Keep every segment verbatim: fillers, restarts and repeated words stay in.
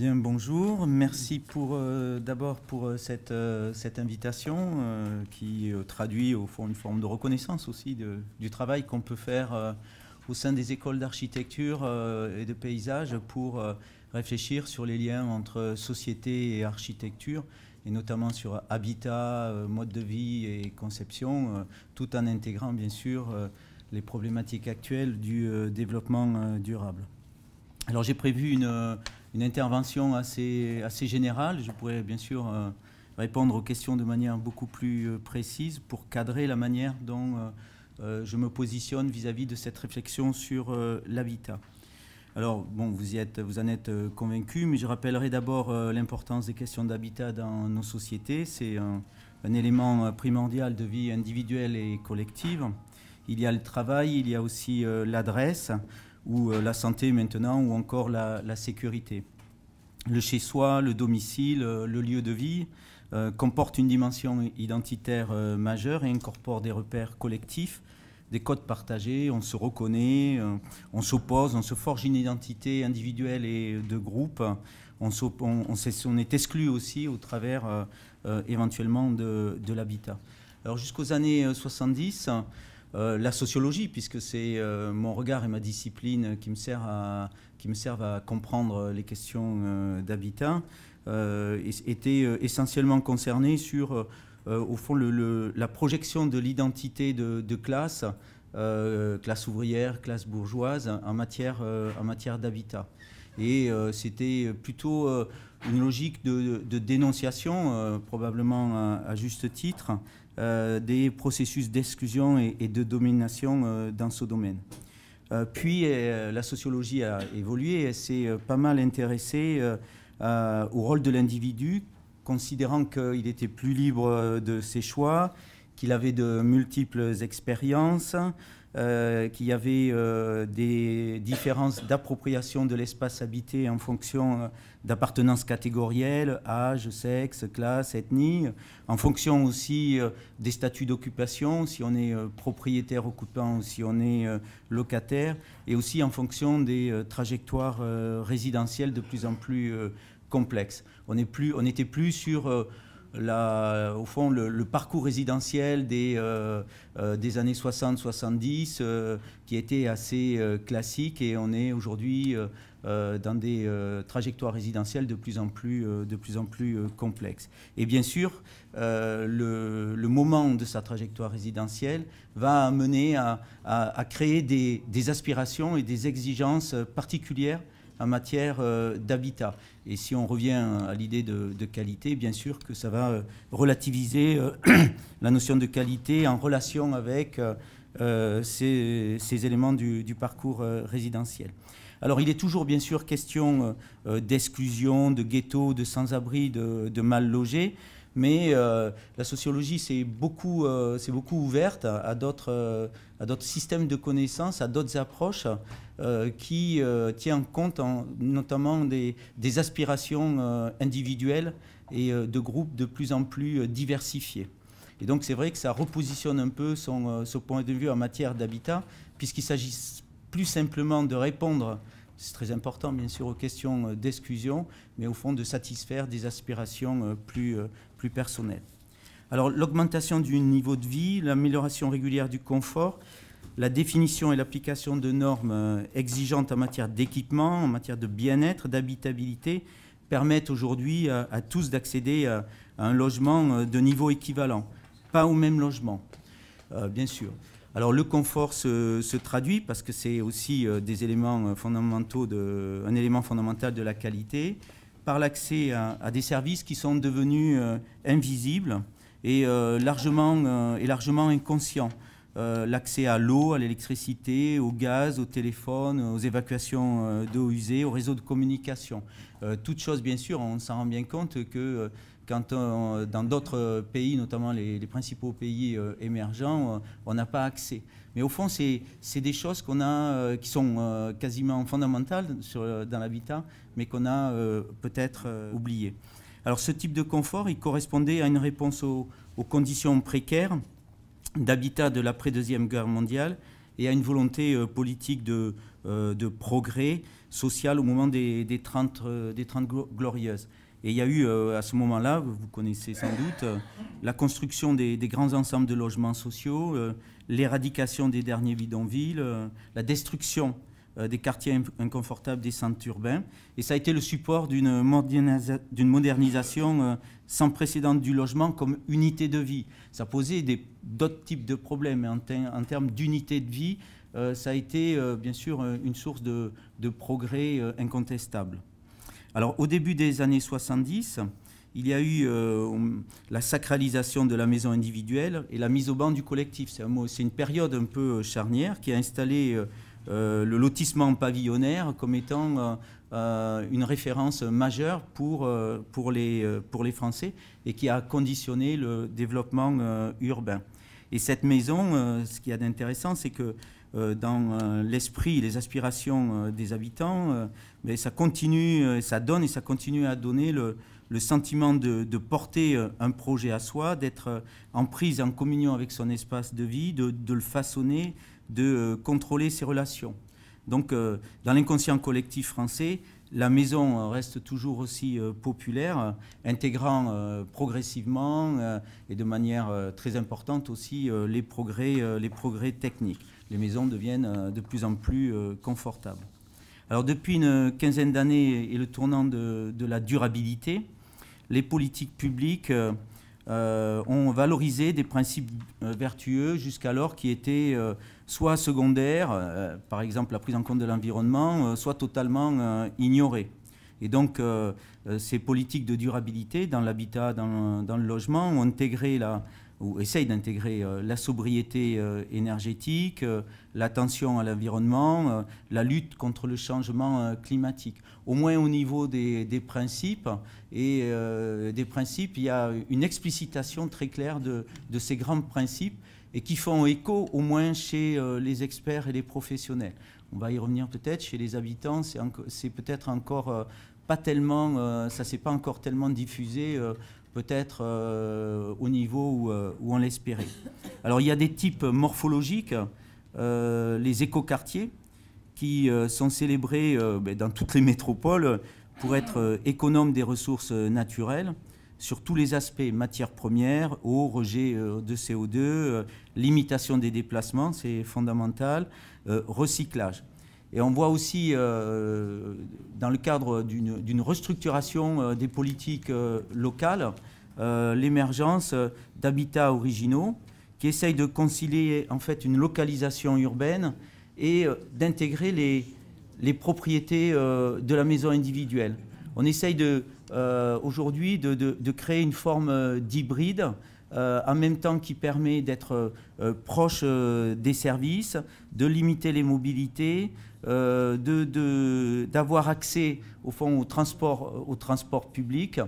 Bien, bonjour. Merci pour euh, d'abord pour euh, cette, euh, cette invitation euh, qui euh, traduit au fond une forme de reconnaissance aussi de, du travail qu'on peut faire euh, au sein des écoles d'architecture euh, et de paysage pour euh, réfléchir sur les liens entre société et architecture, et notamment sur habitat, euh, mode de vie et conception, euh, tout en intégrant bien sûr euh, les problématiques actuelles du euh, développement euh, durable. Alors j'ai prévu une, une intervention assez, assez générale. Je pourrais bien sûr euh, répondre aux questions de manière beaucoup plus précise pour cadrer la manière dont euh, je me positionne vis-à-vis de cette réflexion sur euh, l'habitat. Alors bon, vous, y êtes, vous en êtes convaincus, mais je rappellerai d'abord euh, l'importance des questions d'habitat dans nos sociétés. C'est un, un élément primordial de vie individuelle et collective. Il y a le travail, il y a aussi euh, l'adresse, ou la santé maintenant, ou encore la, la sécurité. Le chez-soi, le domicile, le lieu de vie euh, comportent une dimension identitaire euh, majeure et incorporent des repères collectifs, des codes partagés. On se reconnaît, euh, on s'oppose, on se forge une identité individuelle et de groupe. On, on, on, on est exclu aussi au travers euh, euh, éventuellement de, de l'habitat. Alors jusqu'aux années soixante-dix, Euh, la sociologie, puisque c'est euh, mon regard et ma discipline qui me sert à, qui me servent à comprendre les questions euh, d'habitat, euh, était essentiellement concernée sur, euh, au fond, le, le, la projection de l'identité de, de classe, euh, classe ouvrière, classe bourgeoise, en matière, euh, en matière d'habitat. Et euh, c'était plutôt euh, une logique de, de, de dénonciation, euh, probablement à, à juste titre, Euh, des processus d'exclusion et, et de domination euh, dans ce domaine. Euh, puis euh, la sociologie a évolué, elle s'est euh, pas mal intéressée euh, euh, au rôle de l'individu, considérant qu'il était plus libre euh, de ses choix, qu'il avait de multiples expériences, euh, qu'il y avait euh, des différences d'appropriation de l'espace habité en fonction euh, d'appartenance catégorielle, âge, sexe, classe, ethnie, en fonction aussi euh, des statuts d'occupation, si on est euh, propriétaire occupant ou si on est euh, locataire, et aussi en fonction des euh, trajectoires euh, résidentielles de plus en plus euh, complexes. On est plus, on n'était plus sur euh, La, au fond, le, le parcours résidentiel des, euh, euh, des années soixante soixante-dix euh, qui était assez euh, classique, et on est aujourd'hui euh, euh, dans des euh, trajectoires résidentielles de plus en plus, euh, de plus, en plus euh, complexes. Et bien sûr, euh, le, le moment de sa trajectoire résidentielle va amener à, à, à créer des, des aspirations et des exigences particulières en matière euh, d'habitat. Et si on revient à l'idée de, de qualité, bien sûr que ça va euh, relativiser euh, la notion de qualité en relation avec euh, ces, ces éléments du, du parcours euh, résidentiel. Alors il est toujours bien sûr question euh, d'exclusion, de ghetto, de sans-abri, de, de mal logés, mais euh, la sociologie s'est beaucoup, euh, s'est beaucoup ouverte à d'autres euh, systèmes de connaissances, à d'autres approches, Euh, qui euh, tient compte en, notamment des, des aspirations euh, individuelles et euh, de groupes de plus en plus euh, diversifiés. Et donc c'est vrai que ça repositionne un peu son, euh, son point de vue en matière d'habitat, puisqu'il s'agit plus simplement de répondre, c'est très important bien sûr, aux questions euh, d'exclusion, mais au fond de satisfaire des aspirations euh, plus, euh, plus personnelles. Alors l'augmentation du niveau de vie, l'amélioration régulière du confort, la définition et l'application de normes exigeantes en matière d'équipement, en matière de bien-être, d'habitabilité, permettent aujourd'hui à, à tous d'accéder à, à un logement de niveau équivalent, pas au même logement, euh, bien sûr. Alors le confort se, se traduit, parce que c'est aussi des éléments fondamentaux de, un élément fondamental de la qualité, par l'accès à, à des services qui sont devenus euh, invisibles et, euh, largement, euh, et largement inconscients. Euh, l'accès à l'eau, à l'électricité, au gaz, au téléphone, aux évacuations euh, d'eau usée, aux réseaux de communication. Euh, toutes choses, bien sûr, on s'en rend bien compte que euh, quand on, dans d'autres pays, notamment les, les principaux pays euh, émergents, euh, on n'a pas accès. Mais au fond, c'est des choses qu'on a, euh, qui sont euh, quasiment fondamentales sur, dans l'habitat, mais qu'on a euh, peut-être euh, oubliées. Alors ce type de confort, il correspondait à une réponse aux, aux conditions précaires d'habitat de l'après-deuxième guerre mondiale et à une volonté politique de, de progrès social au moment des, des, trente, des trente glorieuses. Et il y a eu à ce moment-là, vous connaissez sans doute, la construction des, des grands ensembles de logements sociaux, l'éradication des derniers bidonvilles, la destruction des quartiers inconfortables des centres urbains. Et ça a été le support d'une modernisa- d'une modernisation sans précédent du logement comme unité de vie. Ça posait d'autres types de problèmes, mais en, te en termes d'unité de vie, euh, ça a été euh, bien sûr une source de, de progrès euh, incontestable. Alors au début des années soixante-dix, il y a eu euh, la sacralisation de la maison individuelle et la mise au ban du collectif. C'est un, une période un peu charnière qui a installé euh, Euh, le lotissement pavillonnaire comme étant euh, euh, une référence majeure pour, euh, pour, les, euh, pour les Français et qui a conditionné le développement euh, urbain. Et cette maison, euh, ce qu'il y a d'intéressant, c'est que euh, dans euh, l'esprit et les aspirations euh, des habitants, euh, mais ça continue, euh, ça donne et ça continue à donner le, le sentiment de, de porter un projet à soi, d'être en prise, en communion avec son espace de vie, de, de le façonner, de contrôler ses relations. Donc, euh, dans l'inconscient collectif français, la maison reste toujours aussi euh, populaire, euh, intégrant euh, progressivement euh, et de manière euh, très importante aussi euh, les progrès, euh, les progrès techniques. Les maisons deviennent euh, de plus en plus euh, confortables. Alors, depuis une quinzaine d'années et le tournant de, de la durabilité, les politiques publiques euh, Euh, ont valorisé des principes euh, vertueux jusqu'alors qui étaient euh, soit secondaires, euh, par exemple la prise en compte de l'environnement, euh, soit totalement euh, ignorés. Et donc euh, euh, ces politiques de durabilité dans l'habitat, dans, dans le logement, ont intégré la, ou essayent d'intégrer euh, la sobriété euh, énergétique, euh, l'attention à l'environnement, euh, la lutte contre le changement euh, climatique. Au moins au niveau des, des principes, et euh, des principes, il y a une explicitation très claire de, de ces grands principes et qui font écho au moins chez euh, les experts et les professionnels. On va y revenir peut-être, chez les habitants, c'est peut-être encore euh, pas tellement, euh, ça s'est pas encore tellement diffusé, euh, peut-être euh, au niveau où, où on l'espérait. Alors il y a des types morphologiques, euh, les écoquartiers, qui euh, sont célébrés euh, dans toutes les métropoles pour être euh, économes des ressources euh, naturelles sur tous les aspects, matières premières, eau, rejet euh, de C O deux, euh, limitation des déplacements, c'est fondamental, euh, recyclage. Et on voit aussi, euh, dans le cadre d'une restructuration euh, des politiques euh, locales, euh, l'émergence euh, d'habitats originaux qui essayent de concilier en fait une localisation urbaine et d'intégrer les, les propriétés euh, de la maison individuelle. On essaye euh, aujourd'hui de, de, de créer une forme d'hybride, euh, en même temps qui permet d'être euh, proche euh, des services, de limiter les mobilités, euh, de, de, d'avoir accès au fond au transport, au transport public,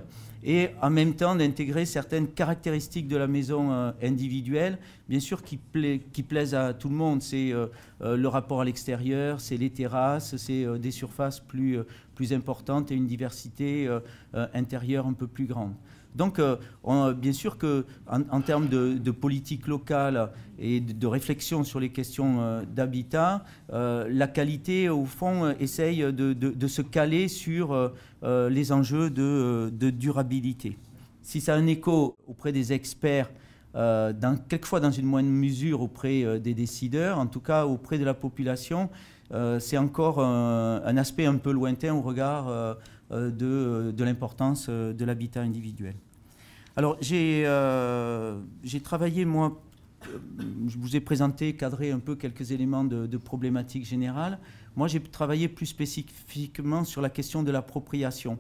et en même temps d'intégrer certaines caractéristiques de la maison individuelle, bien sûr qui, pla qui plaisent à tout le monde. C'est euh, le rapport à l'extérieur, c'est les terrasses, c'est euh, des surfaces plus, plus importantes et une diversité euh, euh, intérieure un peu plus grande. Donc euh, on, bien sûr qu'en en termes de, de politique locale et de, de réflexion sur les questions euh, d'habitat, euh, la qualité au fond euh, essaye de, de, de se caler sur euh, les enjeux de, de durabilité. Si ça a un écho auprès des experts, euh, dans, quelquefois dans une moindre mesure auprès euh, des décideurs, en tout cas auprès de la population, euh, c'est encore euh, un aspect un peu lointain au regard euh, de, de l'importance de l'habitat individuel. Alors j'ai euh, travaillé, moi, je vous ai présenté, cadré un peu quelques éléments de, de problématique générale. Moi j'ai travaillé plus spécifiquement sur la question de l'appropriation,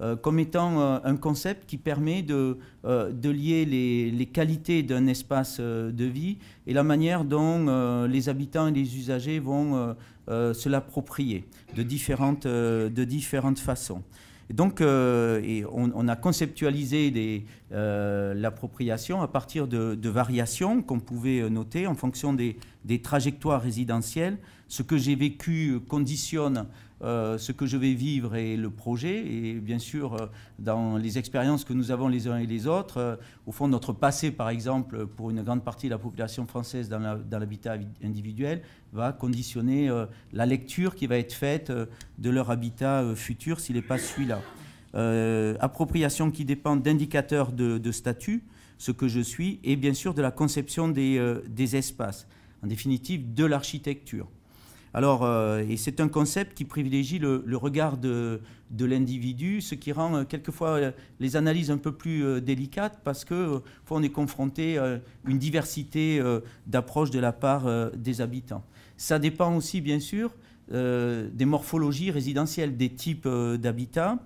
euh, comme étant euh, un concept qui permet de, euh, de lier les, les qualités d'un espace euh, de vie et la manière dont euh, les habitants et les usagers vont euh, Euh, se l'approprier de différentes, euh, de différentes façons. Et donc, euh, et on, on a conceptualisé euh, l'appropriation à partir de, de variations qu'on pouvait noter en fonction des, des trajectoires résidentielles. Ce que j'ai vécu conditionne euh, ce que je vais vivre et le projet. Et bien sûr, euh, dans les expériences que nous avons les uns et les autres, euh, au fond, notre passé, par exemple, pour une grande partie de la population française dans la, dans l'habitat individuel, va conditionner euh, la lecture qui va être faite euh, de leur habitat euh, futur s'il n'est pas celui-là. Euh, appropriation qui dépend d'indicateurs de, de statut, ce que je suis, et bien sûr de la conception des, euh, des espaces, en définitive de l'architecture. Alors, euh, et c'est un concept qui privilégie le, le regard de, de l'individu, ce qui rend euh, quelquefois euh, les analyses un peu plus euh, délicates, parce que euh, on est confronté à euh, une diversité euh, d'approches de la part euh, des habitants. Ça dépend aussi, bien sûr, euh, des morphologies résidentielles, des types euh, d'habitats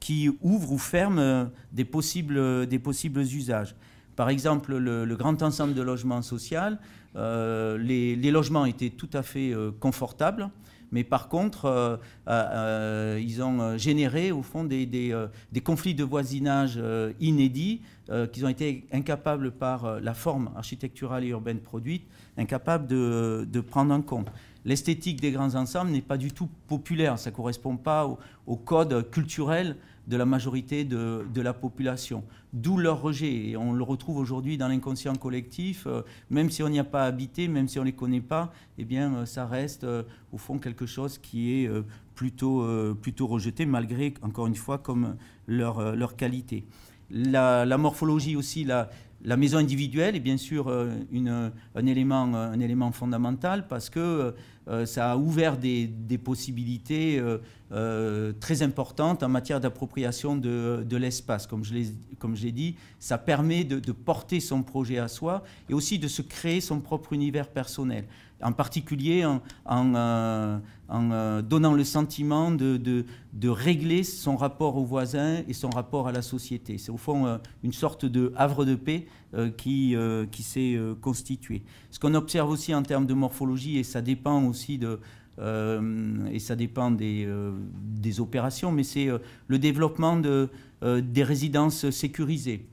qui ouvrent ou ferment euh, des, possibles, euh, des possibles usages. Par exemple, le, le grand ensemble de logements sociaux, euh, les, les logements étaient tout à fait euh, confortables, mais par contre, euh, euh, ils ont généré au fond des, des, euh, des conflits de voisinage euh, inédits euh, qu'ils ont été incapables par euh, la forme architecturale et urbaine produite, incapables de, de prendre en compte. L'esthétique des grands ensembles n'est pas du tout populaire, ça ne correspond pas au, au code culturel de la majorité de, de la population, d'où leur rejet. Et on le retrouve aujourd'hui dans l'inconscient collectif, euh, même si on n'y a pas habité, même si on ne les connaît pas, eh bien, euh, ça reste euh, au fond quelque chose qui est euh, plutôt, euh, plutôt rejeté, malgré, encore une fois, comme leur, euh, leur qualité. La, la morphologie aussi, la... La maison individuelle est bien sûr une, un, élément, un élément fondamental parce que euh, ça a ouvert des, des possibilités euh, euh, très importantes en matière d'appropriation de, de l'espace. Comme je l'ai, comme je l'ai dit, ça permet de, de porter son projet à soi et aussi de se créer son propre univers personnel, en particulier en, en, euh, en euh, donnant le sentiment de, de, de régler son rapport aux voisins et son rapport à la société. C'est au fond euh, une sorte de havre de paix euh, qui, euh, qui s'est euh, constitué. Ce qu'on observe aussi en termes de morphologie, et ça dépend aussi de... Euh, et ça dépend des, euh, des opérations, mais c'est euh, le développement de, euh, des résidences sécurisées.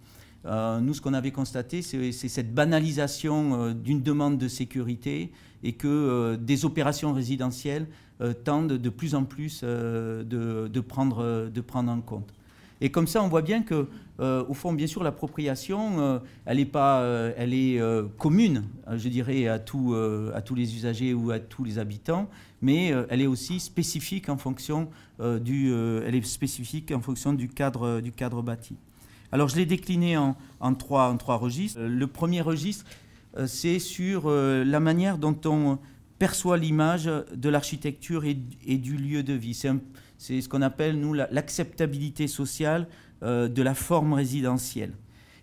Euh, nous, ce qu'on avait constaté, c'est cette banalisation euh, d'une demande de sécurité et que euh, des opérations résidentielles euh, tendent de plus en plus euh, de, de, prendre, euh, de prendre en compte. Et comme ça, on voit bien que, euh, au fond, bien sûr, l'appropriation, euh, elle est, pas, euh, elle est euh, commune, je dirais, à, tout, euh, à tous les usagers ou à tous les habitants, mais euh, elle est aussi spécifique en fonction, euh, du, euh, elle est spécifique en fonction du cadre, du cadre bâti. Alors, je l'ai décliné en, en, trois, en trois registres. Le premier registre, c'est sur la manière dont on perçoit l'image de l'architecture et, et du lieu de vie. C'est ce qu'on appelle, nous, l'acceptabilité sociale de la forme résidentielle.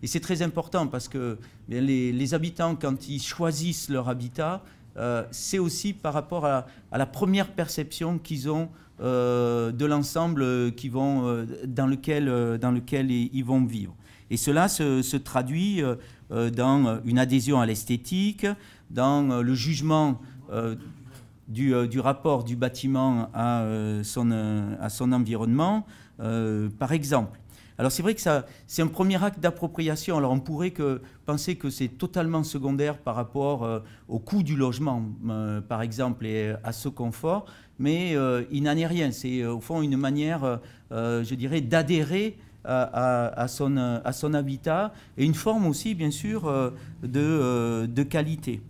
Et c'est très important parce que les, les habitants, quand ils choisissent leur habitat, Euh, c'est aussi par rapport à, à la première perception qu'ils ont euh, de l'ensemble euh, euh, dans lequel, euh, dans lequel ils, ils vont vivre. Et cela se, se traduit euh, dans une adhésion à l'esthétique, dans euh, le jugement euh, du, euh, du rapport du bâtiment à, euh, son, euh, à son environnement, euh, par exemple. Alors c'est vrai que c'est un premier acte d'appropriation. Alors on pourrait que, penser que c'est totalement secondaire par rapport euh, au coût du logement, euh, par exemple, et euh, à ce confort, mais euh, il n'en est rien. C'est euh, au fond une manière, euh, je dirais, d'adhérer à, à, à, son, à son habitat et une forme aussi, bien sûr, euh, de, euh, de qualité.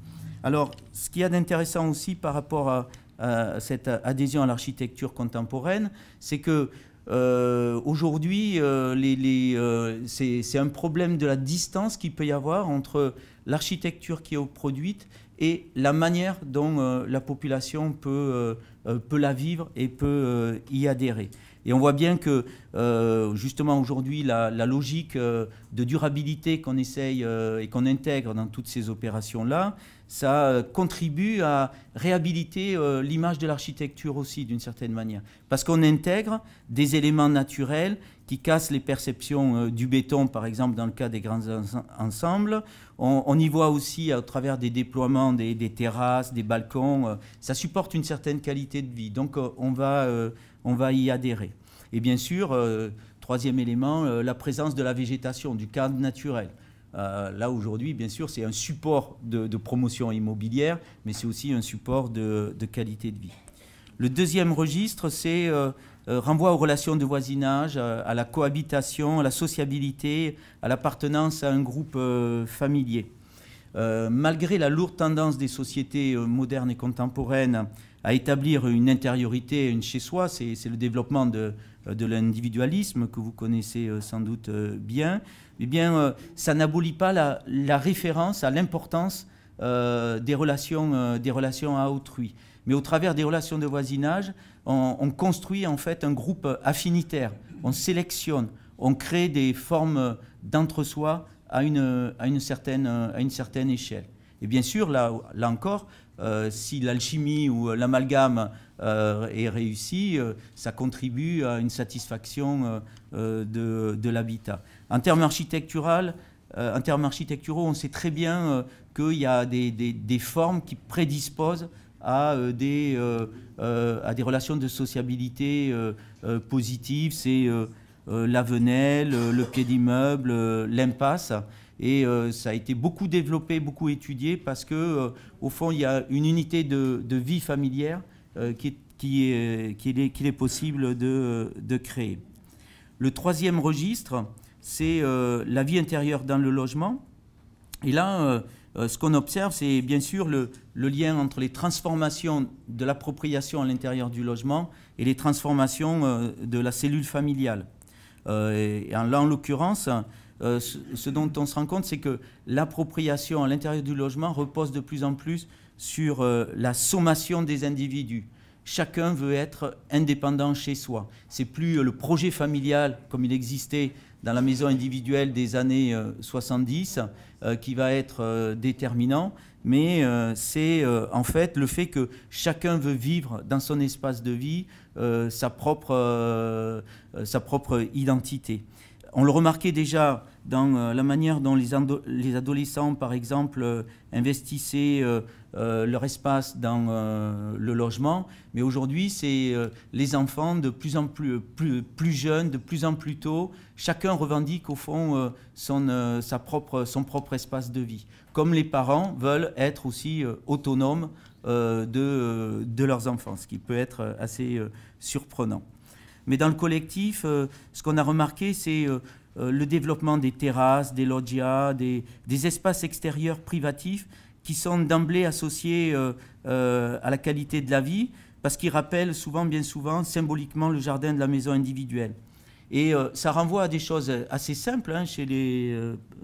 Alors ce qu'il y a d'intéressant aussi par rapport à, à cette adhésion à l'architecture contemporaine, c'est que Euh, aujourd'hui, euh, les, les, euh, c'est un problème de la distance qu'il peut y avoir entre l'architecture qui est produite et la manière dont euh, la population peut, euh, peut la vivre et peut euh, y adhérer. Et on voit bien que, euh, justement, aujourd'hui, la, la logique euh, de durabilité qu'on essaye euh, et qu'on intègre dans toutes ces opérations-là, ça euh, contribue à réhabiliter euh, l'image de l'architecture aussi, d'une certaine manière. Parce qu'on intègre des éléments naturels qui cassent les perceptions euh, du béton, par exemple, dans le cas des grands ensembles. On, on y voit aussi, à travers des déploiements, des, des terrasses, des balcons, euh, ça supporte une certaine qualité de vie. Donc, euh, on va... Euh, on va y adhérer. Et bien sûr, euh, troisième élément, euh, la présence de la végétation, du cadre naturel. Euh, là, aujourd'hui, bien sûr, c'est un support de, de promotion immobilière, mais c'est aussi un support de, de qualité de vie. Le deuxième registre, c'est euh, euh, renvoi aux relations de voisinage, à, à la cohabitation, à la sociabilité, à l'appartenance à un groupe euh, familier. Euh, malgré la lourde tendance des sociétés euh, modernes et contemporaines à établir une intériorité, une chez-soi, c'est le développement de, de l'individualisme que vous connaissez sans doute bien, eh bien, ça n'abolit pas la, la référence à l'importance euh, des, euh, des relations à autrui. Mais au travers des relations de voisinage, on, on construit en fait un groupe affinitaire, on sélectionne, on crée des formes d'entre-soi à une, à, une certaine, à une certaine échelle. Et bien sûr, là, là encore, Euh, si l'alchimie ou l'amalgame euh, est réussie, euh, ça contribue à une satisfaction euh, de, de l'habitat. En termes architecturaux, euh, en termes architecturaux, on sait très bien euh, qu'il y a des, des, des formes qui prédisposent à, euh, des, euh, euh, à des relations de sociabilité euh, euh, positives. C'est euh, euh, la venelle, euh, le pied d'immeuble, euh, l'impasse. Et euh, ça a été beaucoup développé, beaucoup étudié, parce que, euh, au fond, il y a une unité de, de vie familière euh, qui est, qui est, qui est, qui est possible de, de créer. Le troisième registre, c'est euh, la vie intérieure dans le logement. Et là, euh, ce qu'on observe, c'est bien sûr le, le lien entre les transformations de l'appropriation à l'intérieur du logement et les transformations euh, de la cellule familiale. Euh, et, et là, en l'occurrence... Euh, ce, ce dont on se rend compte, c'est que l'appropriation à l'intérieur du logement repose de plus en plus sur euh, la sommation des individus. Chacun veut être indépendant chez soi. C'est plus euh, le projet familial, comme il existait dans la maison individuelle des années euh, soixante-dix, euh, qui va être euh, déterminant, mais euh, c'est euh, en fait le fait que chacun veut vivre dans son espace de vie euh, sa propre, euh, sa propre identité. On le remarquait déjà dans la manière dont les, les adolescents, par exemple, investissaient euh, euh, leur espace dans euh, le logement. Mais aujourd'hui, c'est euh, les enfants de plus en plus, plus, plus jeunes, de plus en plus tôt. Chacun revendique, au fond, euh, son, euh, sa propre, son propre espace de vie. Comme les parents veulent être aussi euh, autonomes euh, de, euh, de leurs enfants, ce qui peut être assez euh, surprenant. Mais dans le collectif, euh, ce qu'on a remarqué, c'est euh, euh, le développement des terrasses, des loggias, des, des espaces extérieurs privatifs qui sont d'emblée associés euh, euh, à la qualité de la vie, parce qu'ils rappellent souvent, bien souvent, symboliquement le jardin de la maison individuelle. Et euh, ça renvoie à des choses assez simples hein, chez, les,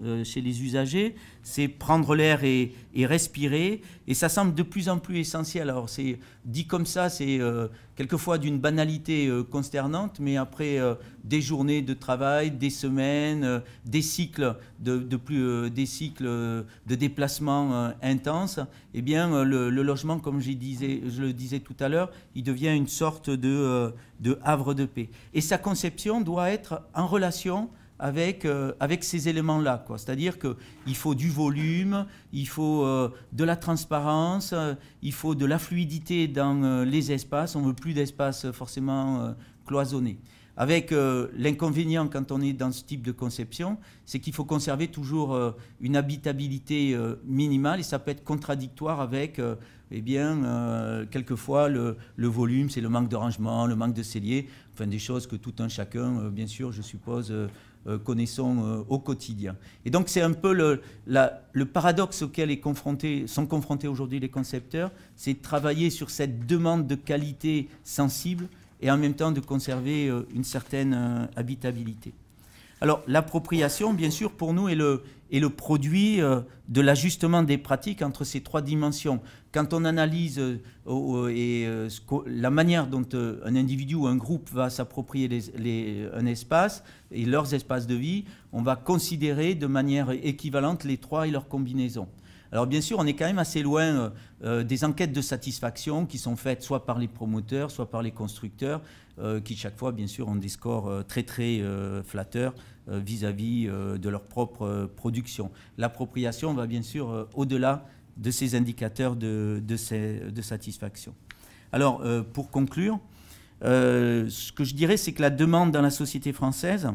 euh, chez les usagers, c'est prendre l'air et, et respirer, et ça semble de plus en plus essentiel. Alors c'est dit comme ça, c'est euh, quelquefois d'une banalité euh, consternante, mais après euh, des journées de travail, des semaines, euh, des cycles de, de, plus, euh, des cycles de déplacement euh, intenses, eh bien euh, le, le logement, comme je, disais, je le disais tout à l'heure, il devient une sorte de, euh, de havre de paix. Et sa conception doit être en relation avec, euh, avec ces éléments-là. C'est-à-dire qu'il faut du volume, il faut euh, de la transparence, euh, il faut de la fluidité dans euh, les espaces. On ne veut plus d'espace euh, forcément euh, cloisonné. Avec euh, l'inconvénient quand on est dans ce type de conception, c'est qu'il faut conserver toujours euh, une habitabilité euh, minimale, et ça peut être contradictoire avec, euh, eh bien, euh, quelquefois, le, le volume, c'est le manque de rangement, le manque de cellier, enfin des choses que tout un chacun, euh, bien sûr, je suppose, euh, euh, connaissons euh, au quotidien. Et donc c'est un peu le, la, le paradoxe auquel est confronté, sont confrontés aujourd'hui les concepteurs, c'est de travailler sur cette demande de qualité sensible, et en même temps de conserver euh, une certaine euh, habitabilité. Alors l'appropriation, bien sûr, pour nous, est le, est le produit euh, de l'ajustement des pratiques entre ces trois dimensions. Quand on analyse euh, euh, et, euh, la manière dont euh, un individu ou un groupe va s'approprier les, les, un espace et leurs espaces de vie, on va considérer de manière équivalente les trois et leurs combinaisons. Alors bien sûr, on est quand même assez loin euh, des enquêtes de satisfaction qui sont faites soit par les promoteurs, soit par les constructeurs, euh, qui chaque fois, bien sûr, ont des scores euh, très très euh, flatteurs euh, vis-à-vis euh, de leur propre euh, production. L'appropriation va bien sûr euh, au-delà de ces indicateurs de, de, ces, de satisfaction. Alors, euh, pour conclure, euh, ce que je dirais, c'est que la demande dans la société française,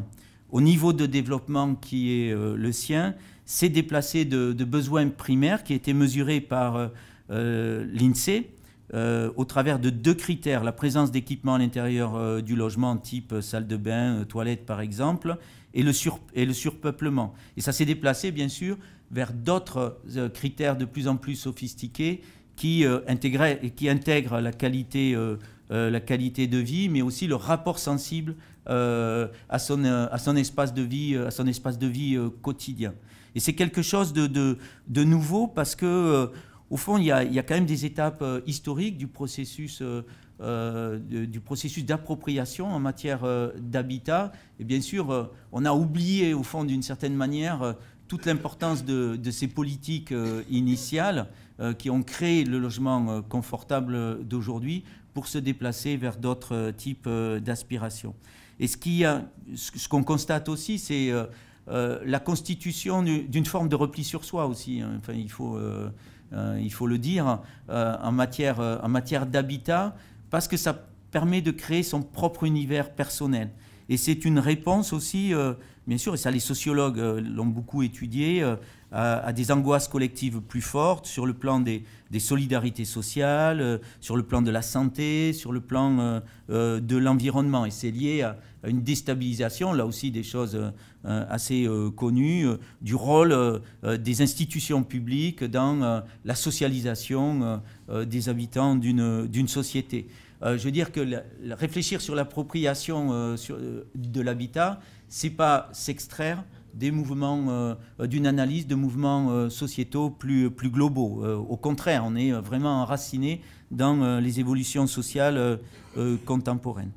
au niveau de développement qui est euh, le sien, s'est déplacé de, de besoins primaires qui étaient mesurés par euh, l'INSEE euh, au travers de deux critères, la présence d'équipements à l'intérieur euh, du logement, type euh, salle de bain, euh, toilette par exemple, et le, sur, et le surpeuplement. Et ça s'est déplacé bien sûr vers d'autres euh, critères de plus en plus sophistiqués qui, euh, intégraient, et qui intègrent la qualité, euh, euh, la qualité de vie, mais aussi le rapport sensible euh, à, son, euh, à son espace de vie, euh, à son espace de vie euh, quotidien. Et c'est quelque chose de, de, de nouveau parce que... Euh, Au fond, il y, a, il y a quand même des étapes euh, historiques du processus euh, euh, du processus d'appropriation en matière euh, d'habitat. Et bien sûr, euh, on a oublié, au fond, d'une certaine manière, euh, toute l'importance de, de ces politiques euh, initiales euh, qui ont créé le logement euh, confortable d'aujourd'hui pour se déplacer vers d'autres euh, types euh, d'aspirations. Et ce qu'on ce qu'on constate aussi, c'est euh, euh, la constitution d'une forme de repli sur soi aussi. Hein. Enfin, il faut... Euh, Euh, il faut le dire, euh, en matière, euh, en matière d'habitat, parce que ça permet de créer son propre univers personnel. Et c'est une réponse aussi, euh, bien sûr, et ça les sociologues euh, l'ont beaucoup étudié, euh, à, à des angoisses collectives plus fortes sur le plan des, des solidarités sociales, euh, sur le plan de la santé, sur le plan euh, euh, de l'environnement. Et c'est lié à, à une déstabilisation, là aussi des choses euh, assez euh, connues, euh, du rôle euh, euh, des institutions publiques dans euh, la socialisation euh, euh, des habitants d'une d'une société. Euh, je veux dire que la, la réfléchir sur l'appropriation euh, euh, de l'habitat, c'est pas s'extraire des mouvements, euh, d'une analyse de mouvements euh, sociétaux plus, plus globaux. Euh, au contraire, on est vraiment enraciné dans euh, les évolutions sociales euh, euh, contemporaines.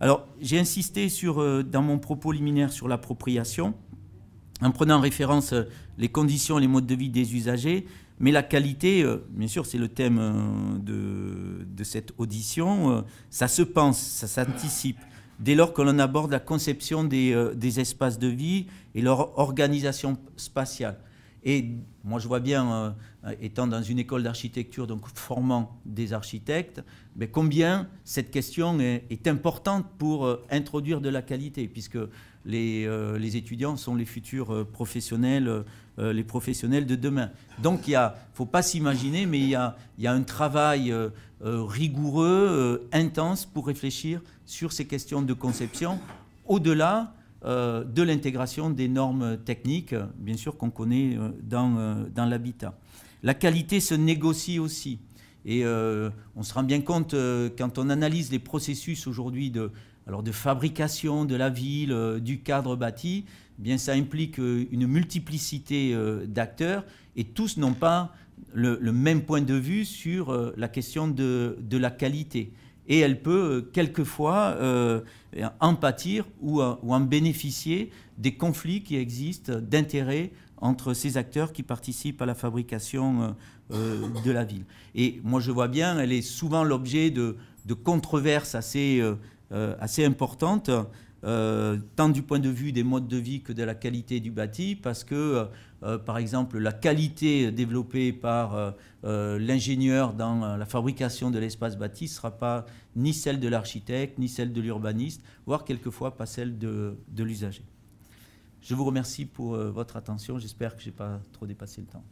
Alors, j'ai insisté sur, euh, dans mon propos liminaire sur l'appropriation, en prenant en référence euh, les conditions et les modes de vie des usagers. Mais la qualité, euh, bien sûr, c'est le thème euh, de, de cette audition, euh, ça se pense, ça s'anticipe, dès lors que l'on aborde la conception des, euh, des espaces de vie et leur organisation spatiale. Et moi, je vois bien, euh, étant dans une école d'architecture, donc formant des architectes, mais combien cette question est, est importante pour euh, introduire de la qualité, puisque les, euh, les étudiants sont les futurs euh, professionnels euh, les professionnels de demain. Donc il ne faut pas s'imaginer, mais il y a, il y a un travail euh, rigoureux, euh, intense, pour réfléchir sur ces questions de conception, au-delà euh, de l'intégration des normes techniques, bien sûr, qu'on connaît euh, dans, euh, dans l'habitat. La qualité se négocie aussi. Et euh, on se rend bien compte, euh, quand on analyse les processus aujourd'hui de, alors de fabrication de la ville, euh, du cadre bâti, bien, ça implique une multiplicité d'acteurs et tous n'ont pas le, le même point de vue sur la question de, de la qualité. Et elle peut quelquefois euh, en pâtir ou, ou en bénéficier des conflits qui existent d'intérêts entre ces acteurs qui participent à la fabrication euh, de la ville. Et moi je vois bien, elle est souvent l'objet de, de controverses assez, euh, assez importantes, Euh, tant du point de vue des modes de vie que de la qualité du bâti, parce que, euh, par exemple, la qualité développée par euh, euh, l'ingénieur dans euh, la fabrication de l'espace bâti ne sera pas ni celle de l'architecte, ni celle de l'urbaniste, voire quelquefois pas celle de, de l'usager. Je vous remercie pour euh, votre attention, j'espère que je n'ai pas trop dépassé le temps.